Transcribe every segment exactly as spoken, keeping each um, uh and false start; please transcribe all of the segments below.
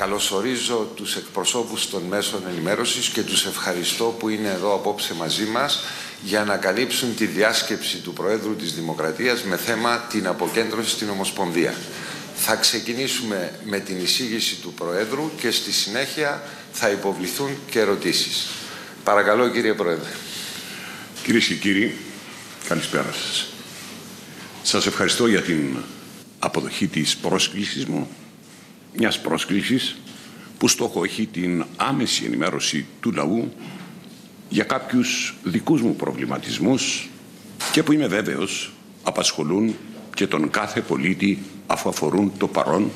Καλωσορίζω τους εκπροσώπους των μέσων ενημέρωσης και τους ευχαριστώ που είναι εδώ απόψε μαζί μας για να καλύψουν τη διάσκεψη του Προέδρου της Δημοκρατίας με θέμα την αποκέντρωση στην Ομοσπονδία. Θα ξεκινήσουμε με την εισήγηση του Προέδρου και στη συνέχεια θα υποβληθούν και ερωτήσεις. Παρακαλώ, κύριε Πρόεδρε. Κυρίες και κύριοι, καλησπέρα σας. Σας ευχαριστώ για την αποδοχή της πρόσκλησης μου, μιας πρόσκλησης που στόχο έχει την άμεση ενημέρωση του λαού για κάποιους δικούς μου προβληματισμούς και που είμαι βέβαιος απασχολούν και τον κάθε πολίτη αφού αφορούν το παρόν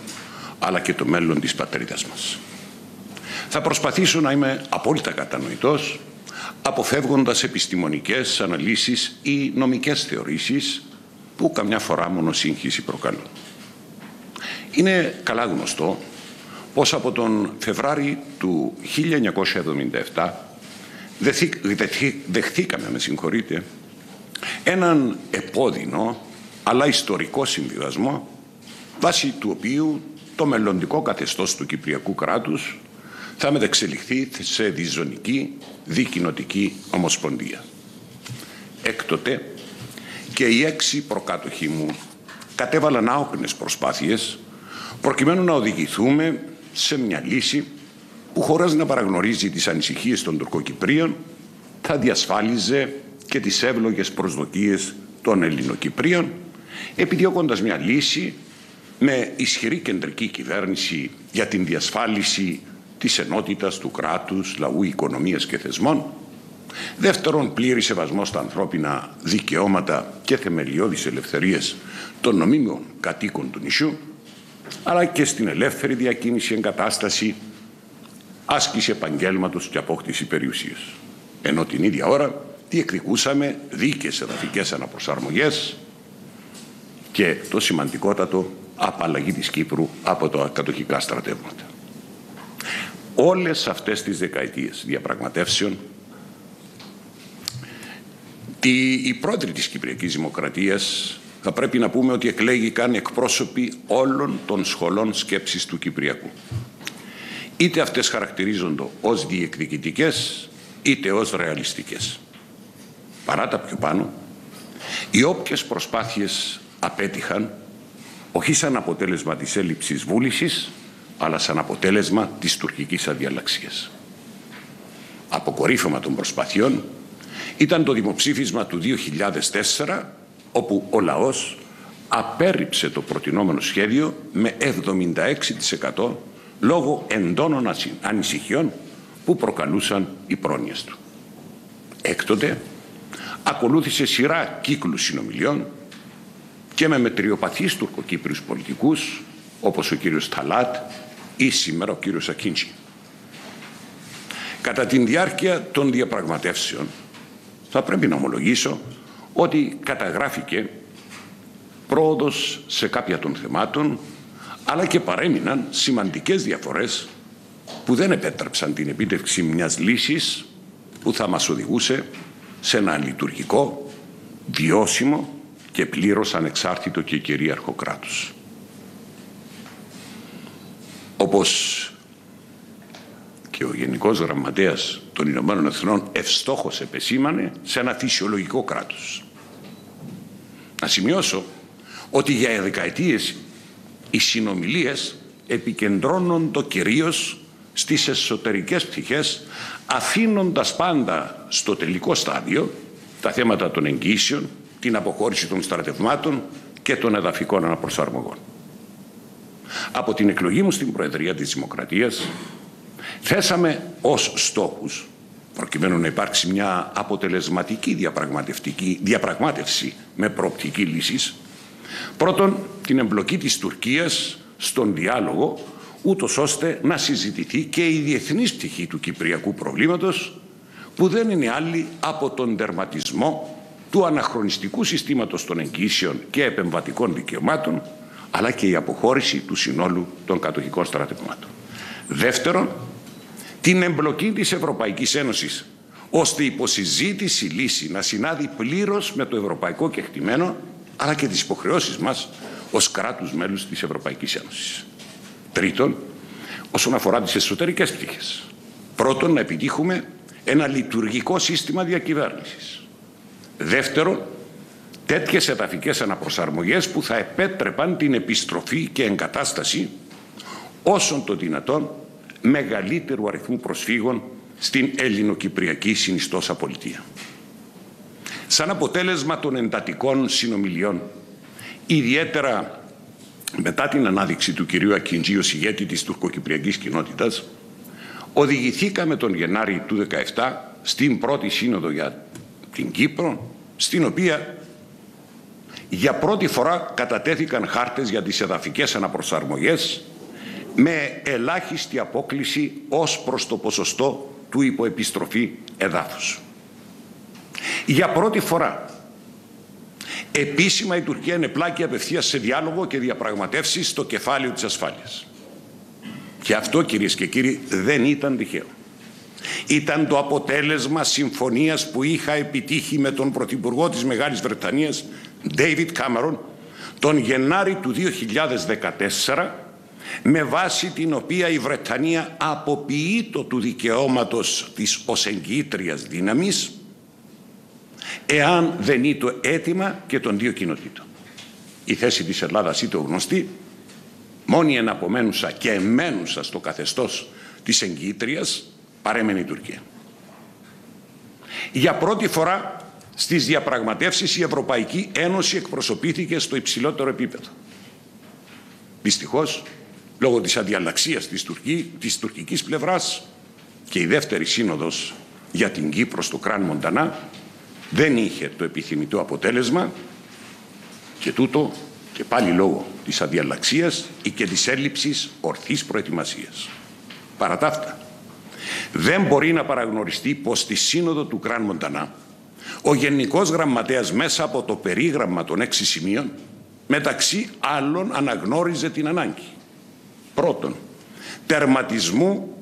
αλλά και το μέλλον της πατρίδας μας. Θα προσπαθήσω να είμαι απόλυτα κατανοητός, αποφεύγοντας επιστημονικές αναλύσεις ή νομικές θεωρήσεις που καμιά φορά μόνο σύγχυση προκαλούν. Είναι καλά γνωστό πως από τον Φεβράρη του χίλια εννιακόσια εβδομήντα επτά δεθή, δεθή, δεχθήκαμε, με συγχωρείτε, έναν επώδυνο αλλά ιστορικό συμβιβασμό βάσει του οποίου το μελλοντικό καθεστώς του Κυπριακού κράτους θα μεταξελιχθεί σε διζωνική δικοινοτική ομοσπονδία. Έκτοτε και οι έξι προκάτοχοί μου κατέβαλαν άοκνες προσπάθειες προκειμένου να οδηγηθούμε σε μια λύση που, χωρίς να παραγνωρίζει τις ανησυχίες των Τουρκοκυπρίων, θα διασφάλιζε και τις εύλογες προσδοκίες των Ελληνοκυπρίων, επιδιώκοντας μια λύση με ισχυρή κεντρική κυβέρνηση για την διασφάλιση της ενότητας του κράτους, λαού, οικονομίας και θεσμών. Δεύτερον, πλήρη σεβασμό στα ανθρώπινα δικαιώματα και θεμελιώδεις ελευθερίες των νομίμων κατοίκων του νησιού, αλλά και στην ελεύθερη διακίνηση, εγκατάσταση, άσκηση επαγγέλματος και απόκτηση περιουσίας. Ενώ την ίδια ώρα διεκδικούσαμε δίκαιες εδαφικές αναπροσαρμογές και το σημαντικότατο, απαλλαγή της Κύπρου από τα κατοχικά στρατεύματα. Όλες αυτές τις δεκαετίες διαπραγματεύσεων, οι πρόεδροι της Κυπριακής Δημοκρατίας, θα πρέπει να πούμε ότι εκλέγηκαν εκπρόσωποι όλων των σχολών σκέψης του Κυπριακού. Είτε αυτές χαρακτηρίζονται ως διεκδικητικές, είτε ως ρεαλιστικές. Παρά τα πιο πάνω, οι όποιες προσπάθειες απέτυχαν, όχι σαν αποτέλεσμα της έλλειψης βούλησης, αλλά σαν αποτέλεσμα της τουρκικής αδιαλλαξίας. Αποκορύφωμα των προσπαθειών ήταν το δημοψήφισμα του δύο χιλιάδες τέσσερα, όπου ο λαός απέρριψε το προτινόμενο σχέδιο με εβδομήντα έξι τοις εκατό λόγω εντόνων ανησυχιών που προκαλούσαν οι πρόνοιες του. Έκτοτε ακολούθησε σειρά κύκλου συνομιλιών και με μετριοπαθείς τουρκοκύπριους πολιτικούς, όπως ο κύριος Ταλάτ ή σήμερα ο κύριος Ακίντζι. Κατά τη διάρκεια των διαπραγματεύσεων, θα πρέπει να ομολογήσω ότι καταγράφηκε πρόοδος σε κάποια των θεμάτων, αλλά και παρέμειναν σημαντικές διαφορές που δεν επέτρεψαν την επίτευξη μιας λύσης που θα μας οδηγούσε σε ένα λειτουργικό, βιώσιμο και πλήρως ανεξάρτητο και κυρίαρχο κράτος. Όπως και ο Γενικός Γραμματέας των Ηνωμένων Εθνών ευστόχως επεσήμανε, σε ένα φυσιολογικό κράτος. Να σημειώσω ότι για δεκαετίες οι συνομιλίες επικεντρώνονται κυρίως στις εσωτερικές πτυχές, αφήνοντας πάντα στο τελικό στάδιο τα θέματα των εγγύσεων, την αποχώρηση των στρατευμάτων και των εδαφικών αναπροσαρμογών. Από την εκλογή μου στην Προεδρία της Δημοκρατίας, θέσαμε ως στόχους, προκειμένου να υπάρξει μια αποτελεσματική διαπραγματευτική, διαπραγμάτευση με προοπτική λύση, πρώτον την εμπλοκή της Τουρκίας στον διάλογο, ούτως ώστε να συζητηθεί και η διεθνής πτυχή του κυπριακού προβλήματος, που δεν είναι άλλη από τον τερματισμό του αναχρονιστικού συστήματος των εγγύσεων και επεμβατικών δικαιωμάτων, αλλά και η αποχώρηση του συνόλου των κατοχικών στρατευμάτων. Δεύτερον, την εμπλοκή της Ευρωπαϊκής Ένωσης, ώστε η υποσυζήτηση λύση να συνάδει πλήρως με το ευρωπαϊκό κεκτημένο, αλλά και τις υποχρεώσεις μας ως κράτους μέλους της Ευρωπαϊκής Ένωσης. Τρίτον, όσον αφορά τις εσωτερικές πτυχές. Πρώτον, να επιτύχουμε ένα λειτουργικό σύστημα διακυβέρνησης. Δεύτερον, τέτοιες εδαφικές αναπροσαρμογές που θα επέτρεπαν την επιστροφή και εγκατάσταση όσων το δυνατόν μεγαλύτερου αριθμού προσφύγων στην ελληνοκυπριακή συνιστόσα πολιτεία. Σαν αποτέλεσμα των εντατικών συνομιλιών, ιδιαίτερα μετά την ανάδειξη του κυρίου Ακίντζι ως ηγέτη της τουρκοκυπριακής κοινότητας, οδηγηθήκαμε τον Γενάρη του δύο χιλιάδες δεκαεπτά στην πρώτη σύνοδο για την Κύπρο, στην οποία για πρώτη φορά κατατέθηκαν χάρτες για τις εδαφικές αναπροσαρμογές με ελάχιστη απόκλιση ως προς το ποσοστό του υποεπιστροφή εδάφους. Για πρώτη φορά επίσημα η Τουρκία ενεπλάκη απευθείας σε διάλογο και διαπραγματεύσεις στο κεφάλαιο της ασφάλειας. Και αυτό, κυρίες και κύριοι, δεν ήταν τυχαίο. Ήταν το αποτέλεσμα συμφωνίας που είχα επιτύχει με τον Πρωθυπουργό της Μεγάλης Βρετανίας, David Cameron, τον Γενάρη του δύο χιλιάδες δεκατέσσερα, με βάση την οποία η Βρετανία αποποιείτο του δικαιώματος της ως εγγύητριας δύναμης, εάν δεν είναι το αίτημα και των δύο κοινοτήτων. Η θέση της Ελλάδας είτε γνωστή, μόνη εναπομένουσα και εμένουσα στο καθεστώς της εγγυήτριας παρέμενε η Τουρκία. Για πρώτη φορά στις διαπραγματεύσεις η Ευρωπαϊκή Ένωση εκπροσωπήθηκε στο υψηλότερο επίπεδο. Δυστυχώς, λόγω της αδιαλλαξίας της, Τουρκή, της τουρκικής πλευράς και η δεύτερη σύνοδος για την Κύπρο στο Κράν Μοντάνα δεν είχε το επιθυμητό αποτέλεσμα και τούτο και πάλι λόγω της αδιαλλαξίας ή και της έλλειψης ορθής προετοιμασίας. Παρά τα αυτά, δεν μπορεί να παραγνωριστεί πως στη σύνοδο του Κράν Μοντάνα ο Γενικός Γραμματέας μέσα από το περίγραμμα των έξι σημείων μεταξύ άλλων αναγνώριζε την ανάγκη πρώτον τερματισμού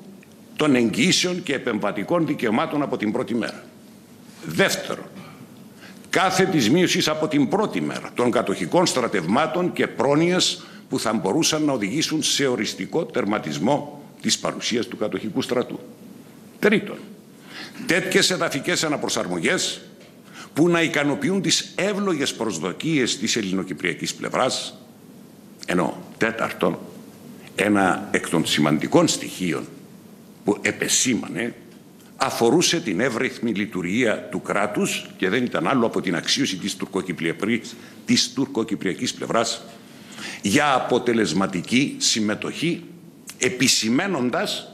των εγγύσεων και επεμβατικών δικαιωμάτων από την πρώτη μέρα. Δεύτερον, κάθε της μείωσης από την πρώτη μέρα των κατοχικών στρατευμάτων και πρόνοιας που θα μπορούσαν να οδηγήσουν σε οριστικό τερματισμό της παρουσίας του κατοχικού στρατού. Τρίτον, τέτοιες εδαφικές αναπροσαρμογές που να ικανοποιούν τις εύλογες προσδοκίες της ελληνοκυπριακής πλευράς, ενώ τέταρτον, ένα εκ των σημαντικών στοιχείων που επεσήμανε αφορούσε την εύρυθμη λειτουργία του κράτους και δεν ήταν άλλο από την αξίωση της τουρκοκυπριακής, της τουρκοκυπριακής πλευράς για αποτελεσματική συμμετοχή, επισημένοντας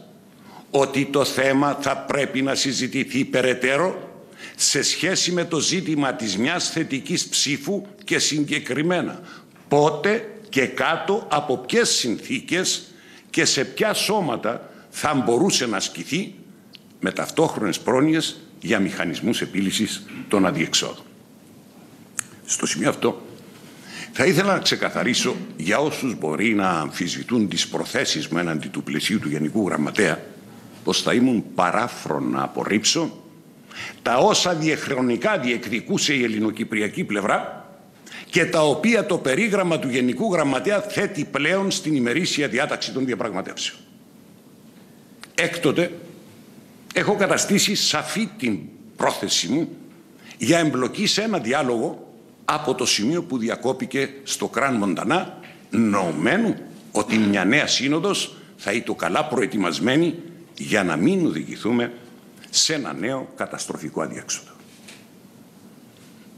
ότι το θέμα θα πρέπει να συζητηθεί περαιτέρω σε σχέση με το ζήτημα της μιας θετικής ψήφου και συγκεκριμένα πότε και κάτω από ποιες συνθήκες και σε ποια σώματα θα μπορούσε να ασκηθεί με ταυτόχρονες πρόνοιες για μηχανισμούς επίλυσης των αδιεξόδων. Στο σημείο αυτό θα ήθελα να ξεκαθαρίσω για όσους μπορεί να αμφισβητούν τις προθέσεις μου έναντι του πλαισίου του Γενικού Γραμματέα πως θα ήμουν παράφρον να απορρίψω τα όσα διαχρονικά διεκδικούσε η ελληνοκυπριακή πλευρά και τα οποία το περίγραμμα του Γενικού Γραμματέα θέτει πλέον στην ημερήσια διάταξη των διαπραγματεύσεων. Έκτοτε έχω καταστήσει σαφή την πρόθεση μου για εμπλοκή σε ένα διάλογο από το σημείο που διακόπηκε στο Κράν Μοντάνα, νοωμένου ότι μια νέα σύνοδος θα ήταν καλά προετοιμασμένη για να μην οδηγηθούμε σε ένα νέο καταστροφικό αδιέξοδο.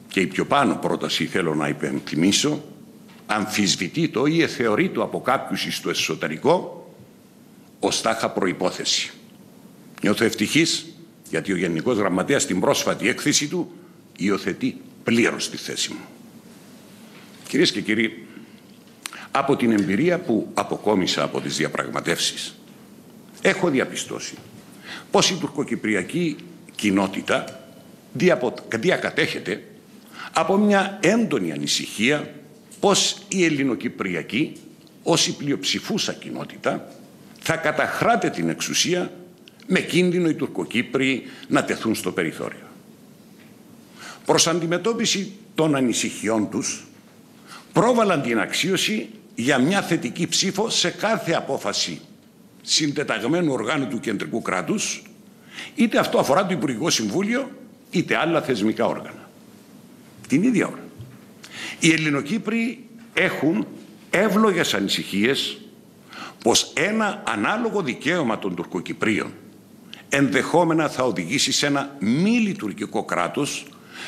Και η πιο πάνω πρόταση θέλω να υπενθυμίσω, αμφισβητεί το ή εθεωρεί το από κάποιους στο εσωτερικό ως τάχα προϋπόθεση. Νιώθω ευτυχής γιατί ο Γενικός Γραμματέας στην πρόσφατη έκθεση του υιοθετεί πλήρως τη θέση μου. Κυρίες και κύριοι, από την εμπειρία που αποκόμισα από τις διαπραγματεύσεις, έχω διαπιστώσει πως η τουρκοκυπριακή κοινότητα διακατέχεται από μια έντονη ανησυχία πως η ελληνοκυπριακή, ως η πλειοψηφούσα κοινότητα, θα καταχράτε την εξουσία με κίνδυνο οι Τουρκοκύπροι να τεθούν στο περιθώριο. Προς αντιμετώπιση των ανησυχιών τους, πρόβαλαν την αξίωση για μια θετική ψήφο σε κάθε απόφαση συντεταγμένου οργάνου του κεντρικού κράτους, είτε αυτό αφορά το Υπουργικό Συμβούλιο, είτε άλλα θεσμικά όργανα. Την ίδια ώρα. Οι Ελληνοκύπροι έχουν εύλογες ανησυχίες πως ένα ανάλογο δικαίωμα των Τουρκοκυπρίων ενδεχόμενα θα οδηγήσει σε ένα μη λειτουργικό κράτος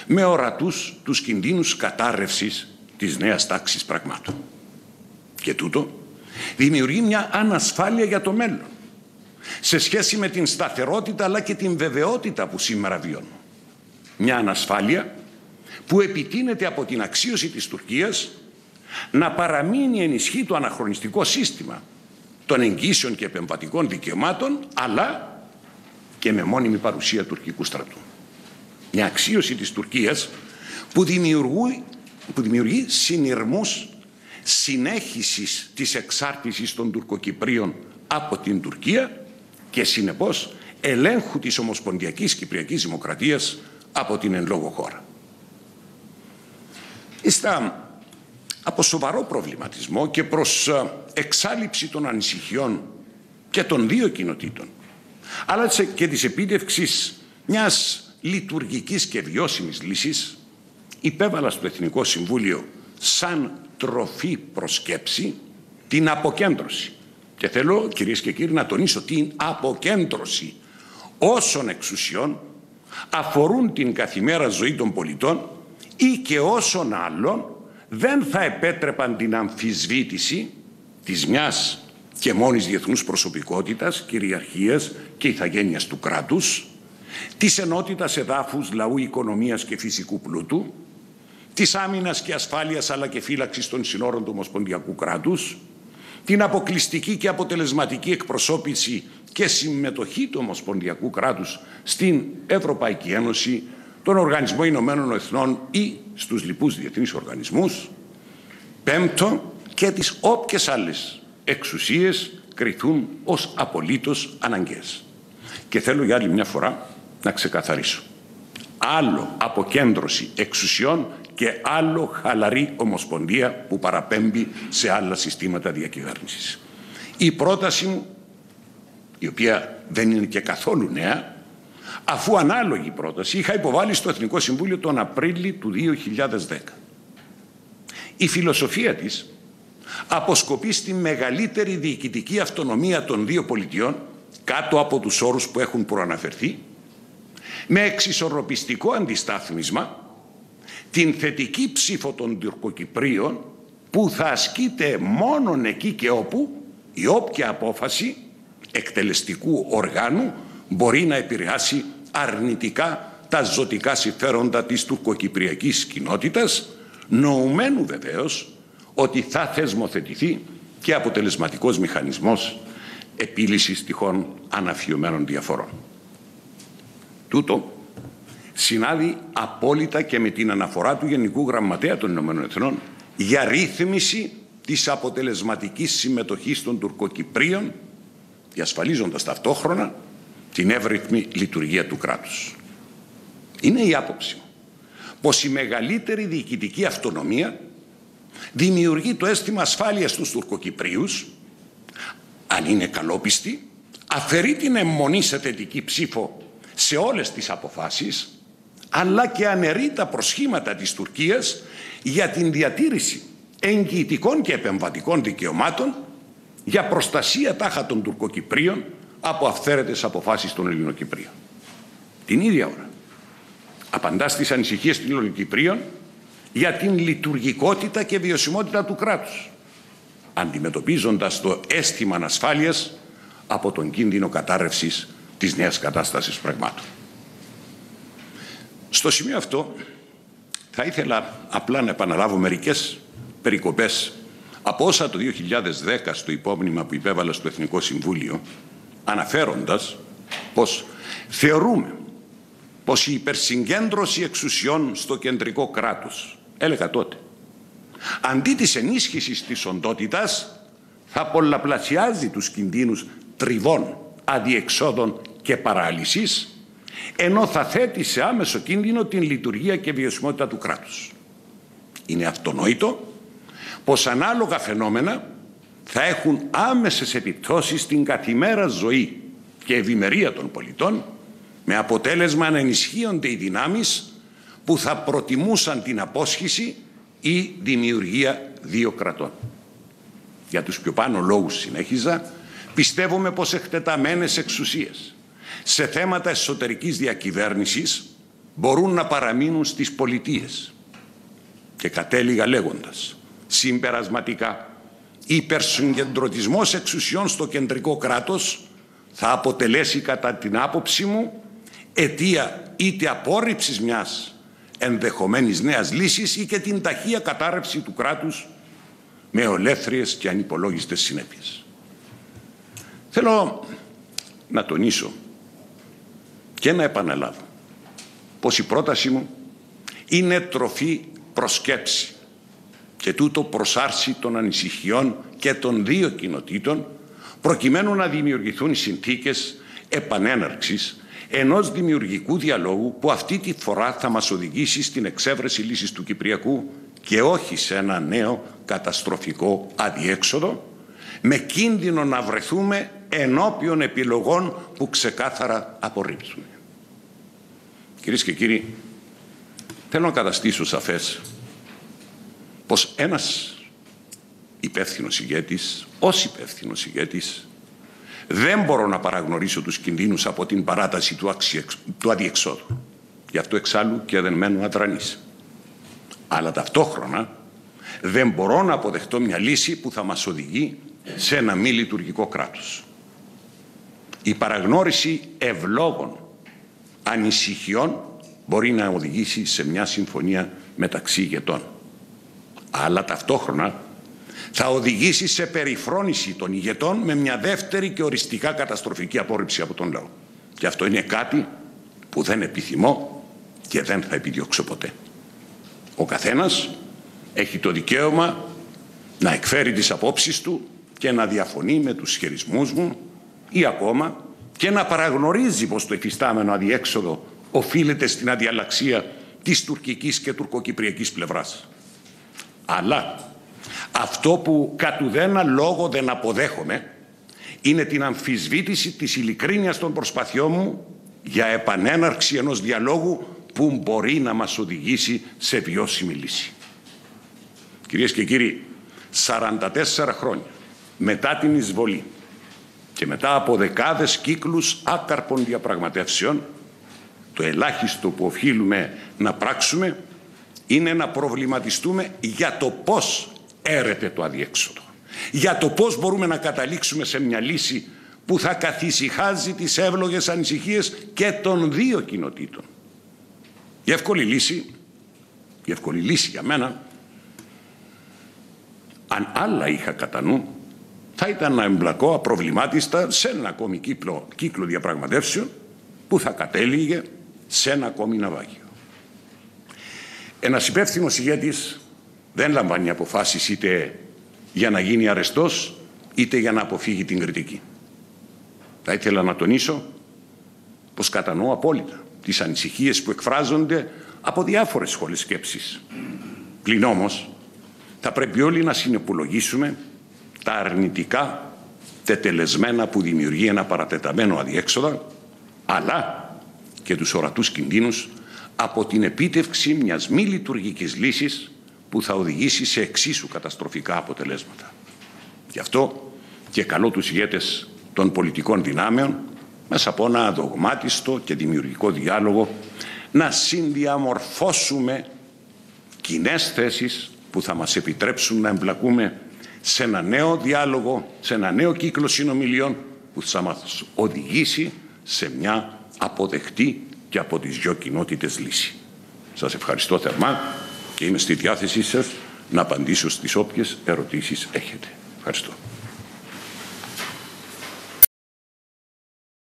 με ορατούς τους κινδύνους κατάρρευσης της νέας τάξης πραγμάτων. Και τούτο δημιουργεί μια ανασφάλεια για το μέλλον σε σχέση με την σταθερότητα αλλά και την βεβαιότητα που σήμερα βιώνουν. Μια ανασφάλεια που επιτείνεται από την αξίωση της Τουρκίας να παραμείνει ενισχύ το αναχρονιστικό σύστημα των εγγύσεων και επεμβατικών δικαιωμάτων, αλλά και με μόνιμη παρουσία τουρκικού στρατού. Μια αξίωση της Τουρκίας που δημιουργεί, που δημιουργεί συνειρμούς συνέχισης της εξάρτησης των Τουρκοκυπρίων από την Τουρκία και συνεπώς ελέγχου της Ομοσπονδιακής Κυπριακής Δημοκρατίας από την εν λόγω χώρα. Ύστα από σοβαρό προβληματισμό και προς εξάλειψη των ανησυχιών και των δύο κοινοτήτων, αλλά και της επίτευξης μιας λειτουργικής και βιώσιμης λύσης, υπέβαλα στο Εθνικό Συμβούλιο σαν τροφή προσκέψη την αποκέντρωση. Και θέλω, κυρίες και κύριοι, να τονίσω την αποκέντρωση όσων εξουσιών αφορούν την καθημερινή ζωή των πολιτών ή και όσων άλλων δεν θα επέτρεπαν την αμφισβήτηση της μιας και μόνης διεθνούς προσωπικότητας, κυριαρχίας και ηθαγένειας του κράτους, της ενότητας εδάφους, λαού, οικονομίας και φυσικού πλούτου, της άμυνας και ασφάλειας αλλά και φύλαξης των συνόρων του Ομοσπονδιακού κράτους, την αποκλειστική και αποτελεσματική εκπροσώπηση και συμμετοχή του Ομοσπονδιακού κράτους στην Ευρωπαϊκή Ένωση, τον Οργανισμό Ηνωμένων Εθνών ή στους λοιπούς διεθνείς οργανισμούς. Πέμπτο, και τις όποιες άλλες εξουσίες κριθούν ως απολύτως αναγκαίες. Και θέλω για άλλη μια φορά να ξεκαθαρίσω. Άλλο αποκέντρωση εξουσιών και άλλο χαλαρή ομοσπονδία που παραπέμπει σε άλλα συστήματα διακυβέρνησης. Η πρόταση μου, η οποία δεν είναι και καθόλου νέα, αφού ανάλογη πρόταση είχα υποβάλει στο Εθνικό Συμβούλιο τον Απρίλιο του δύο χιλιάδες δέκα. Η φιλοσοφία της αποσκοπεί στη μεγαλύτερη διοικητική αυτονομία των δύο πολιτιών κάτω από τους όρους που έχουν προαναφερθεί, με εξισορροπιστικό αντιστάθμισμα την θετική ψήφο των Τουρκοκυπρίων που θα ασκείται μόνον εκεί και όπου η όποια απόφαση εκτελεστικού οργάνου μπορεί να επηρεάσει αρνητικά τα ζωτικά συμφέροντα της τουρκοκυπριακής κοινότητας, νοουμένου βεβαίως ότι θα θεσμοθετηθεί και αποτελεσματικός μηχανισμός επίλυσης τυχόν αναφιωμένων διαφορών. Τούτο συνάδει απόλυτα και με την αναφορά του Γενικού Γραμματέα των Ηνωμένων Εθνών για ρύθμιση της αποτελεσματικής συμμετοχής των Τουρκοκυπρίων, διασφαλίζοντας ταυτόχρονα την εύρυθμη λειτουργία του κράτους. Είναι η άποψη πως η μεγαλύτερη διοικητική αυτονομία δημιουργεί το αίσθημα ασφάλειας στους Τουρκοκυπρίους, αν είναι καλόπιστη, αφαιρεί την αιμονή σε θετική ψήφο σε όλες τις αποφάσεις, αλλά και αναιρεί τα προσχήματα της Τουρκίας για την διατήρηση εγγυητικών και επεμβατικών δικαιωμάτων, για προστασία τάχα των Τουρκοκυπρίων από αυθαίρετες αποφάσεις των Ελληνοκυπρίων. Την ίδια ώρα, απαντά στις ανησυχίες των Ελληνοκυπρίων για την λειτουργικότητα και βιωσιμότητα του κράτους, αντιμετωπίζοντας το αίσθημα ανασφάλειας από τον κίνδυνο κατάρρευσης της νέας κατάστασης πραγμάτων. Στο σημείο αυτό, θα ήθελα απλά να επαναλάβω μερικές περικοπές από όσα το δύο χιλιάδες δέκα στο υπόμνημα που υπέβαλα στο Εθνικό Συμβούλιο, αναφέροντας πως θεωρούμε πως η υπερσυγκέντρωση εξουσιών στο κεντρικό κράτος, έλεγα τότε, αντί της ενίσχυσης της οντότητας, θα πολλαπλασιάζει τους κινδύνους τριβών, αδιεξόδων και παράλυσης, ενώ θα θέτει σε άμεσο κίνδυνο την λειτουργία και βιωσιμότητα του κράτους. Είναι αυτονόητο πως ανάλογα φαινόμενα θα έχουν άμεσες επιπτώσεις στην καθημερινή ζωή και ευημερία των πολιτών, με αποτέλεσμα να ενισχύονται οι δυνάμεις που θα προτιμούσαν την απόσχηση ή δημιουργία δύο κρατών. Για τους πιο πάνω λόγους συνέχιζα, πιστεύουμε πως εκτεταμένες εξουσίες σε θέματα εσωτερικής διακυβέρνησης μπορούν να παραμείνουν στις πολιτείες. Και κατέληγα λέγοντας, συμπερασματικά, υπερσυγκεντρωτισμός εξουσιών στο κεντρικό κράτος θα αποτελέσει κατά την άποψή μου αιτία είτε απόρριψης μιας ενδεχομένης νέας λύσης ή και την ταχεία κατάρρευση του κράτους με ολέθριες και ανυπολόγιστες συνέπειες. Θέλω να τονίσω και να επαναλάβω πως η πρόταση μου είναι τροφή προσκέψη και τούτο προσάρση των ανησυχιών και των δύο κοινοτήτων προκειμένου να δημιουργηθούν οι συνθήκες επανέναρξης ενός δημιουργικού διαλόγου που αυτή τη φορά θα μας οδηγήσει στην εξέβρεση λύσης του Κυπριακού και όχι σε ένα νέο καταστροφικό αδιέξοδο, με κίνδυνο να βρεθούμε ενώπιον επιλογών που ξεκάθαρα απορρίπτουμε. Κυρίες και κύριοι, θέλω να καταστήσω σαφές πως ένας υπεύθυνος ηγέτης, ως υπεύθυνος ηγέτης, δεν μπορώ να παραγνωρίσω τους κινδύνους από την παράταση του, αξιεξ... του αδιεξόδου. Γι' αυτό εξάλλου και δεν μένω αδρανής. Αλλά ταυτόχρονα δεν μπορώ να αποδεχτώ μια λύση που θα μας οδηγεί σε ένα μη λειτουργικό κράτος. Η παραγνώριση ευλόγων ανησυχιών μπορεί να οδηγήσει σε μια συμφωνία μεταξύ ηγετών. Αλλά ταυτόχρονα θα οδηγήσει σε περιφρόνηση των ηγετών με μια δεύτερη και οριστικά καταστροφική απόρριψη από τον λαό. Και αυτό είναι κάτι που δεν επιθυμώ και δεν θα επιδιώξω ποτέ. Ο καθένας έχει το δικαίωμα να εκφέρει τις απόψεις του και να διαφωνεί με τους χειρισμούς μου ή ακόμα και να παραγνωρίζει πως το εφιστάμενο αδιέξοδο οφείλεται στην αδιαλλαξία της τουρκικής και τουρκοκυπριακής πλευράς. Αλλά αυτό που κατ' ουδένα λόγο δεν αποδέχομαι είναι την αμφισβήτηση της ειλικρίνειας των προσπαθειών μου για επανέναρξη ενός διαλόγου που μπορεί να μας οδηγήσει σε βιώσιμη λύση. Κυρίες και κύριοι, σαράντα τέσσερα χρόνια μετά την εισβολή και μετά από δεκάδες κύκλους άκαρπων διαπραγματεύσεων, το ελάχιστο που οφείλουμε να πράξουμε είναι να προβληματιστούμε για το πώς έρεται το αδιέξοδο, για το πώς μπορούμε να καταλήξουμε σε μια λύση που θα καθησυχάζει τις εύλογες ανησυχίες και των δύο κοινοτήτων. Η εύκολη λύση, η εύκολη λύση για μένα, αν άλλα είχα κατά νου, θα ήταν να εμπλακώ απροβλημάτιστα σε ένα ακόμη κύκλο, κύκλο διαπραγματεύσεων που θα κατέληγε σε ένα ακόμη ναυάγιο. Ένας υπεύθυνος ηγέτης δεν λαμβάνει αποφάσεις είτε για να γίνει αρεστός, είτε για να αποφύγει την κριτική. Θα ήθελα να τονίσω πως κατανοώ απόλυτα τις ανησυχίες που εκφράζονται από διάφορες σχολές σκέψης. Πλην όμως, θα πρέπει όλοι να συνεπολογίσουμε τα αρνητικά τετελεσμένα που δημιουργεί ένα παρατεταμένο αδιέξοδα, αλλά και τους ορατούς κινδύνους από την επίτευξη μιας μη λειτουργικής λύσης που θα οδηγήσει σε εξίσου καταστροφικά αποτελέσματα. Γι' αυτό και καλώ τους ηγέτες των πολιτικών δυνάμεων μέσα από ένα αδογμάτιστο και δημιουργικό διάλογο να συνδιαμορφώσουμε κοινές θέσεις που θα μας επιτρέψουν να εμπλακούμε σε ένα νέο διάλογο, σε ένα νέο κύκλο συνομιλιών που θα μας οδηγήσει σε μια αποδεκτή και από τις δυο κοινότητες λύση. Σας ευχαριστώ θερμά και είμαι στη διάθεσή σας να απαντήσω στις όποιες ερωτήσεις έχετε. Ευχαριστώ.